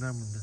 içinden bunda.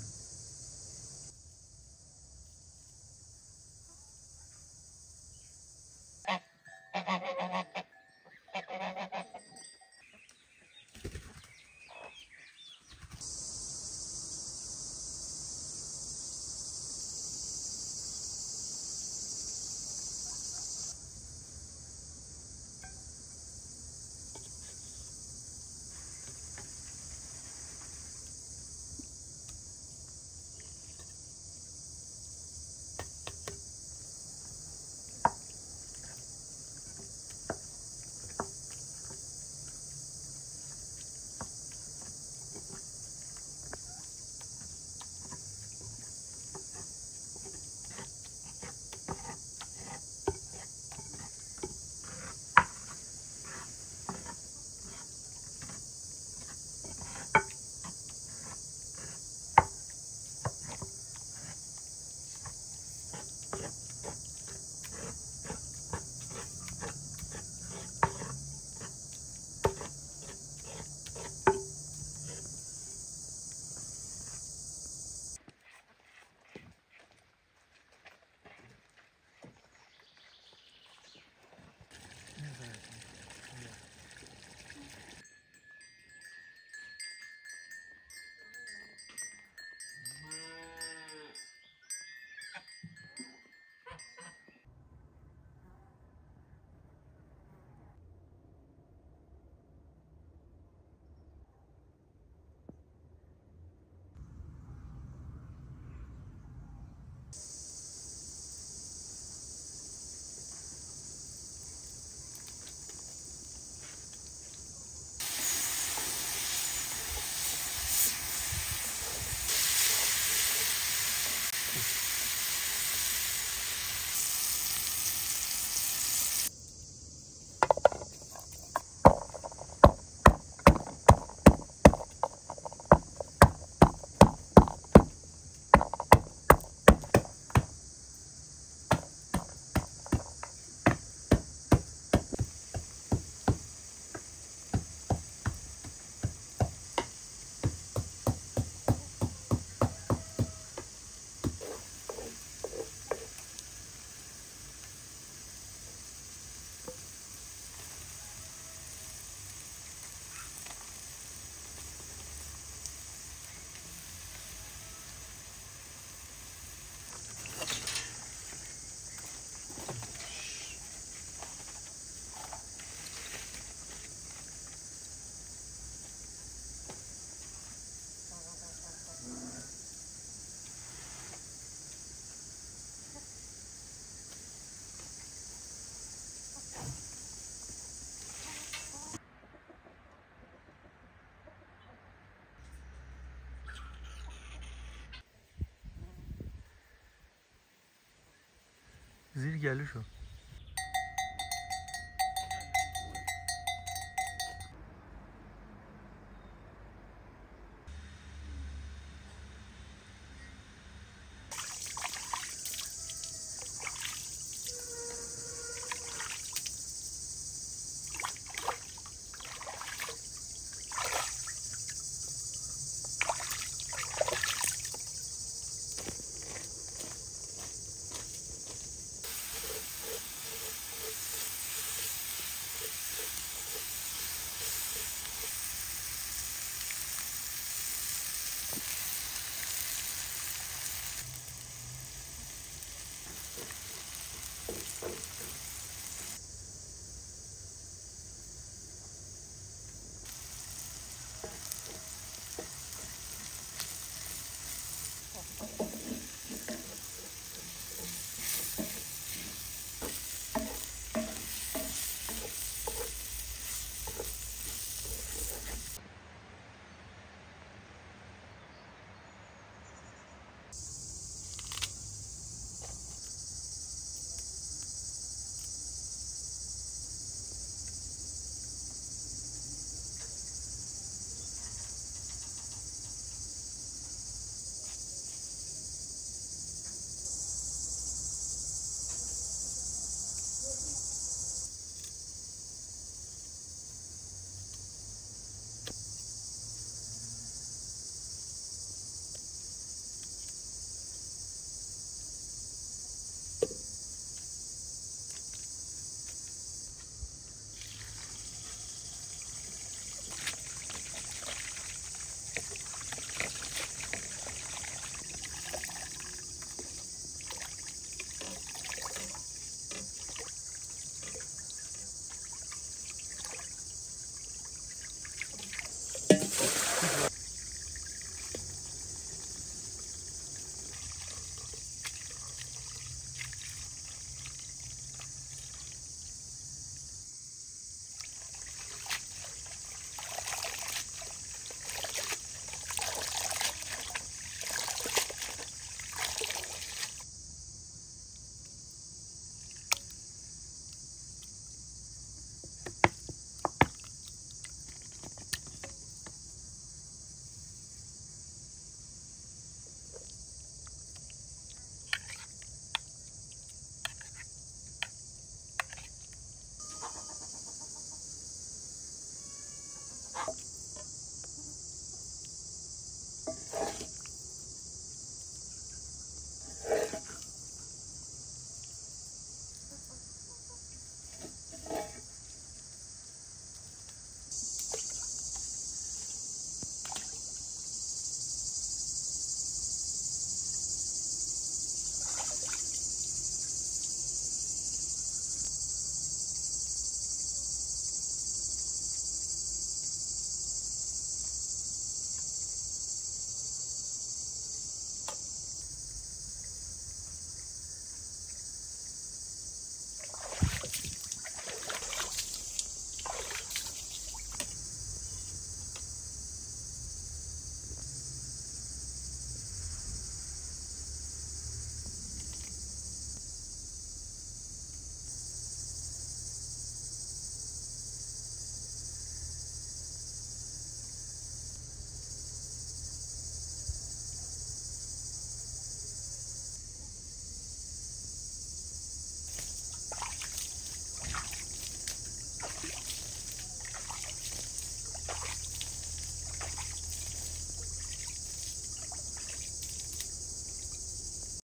Zil geldi şu an.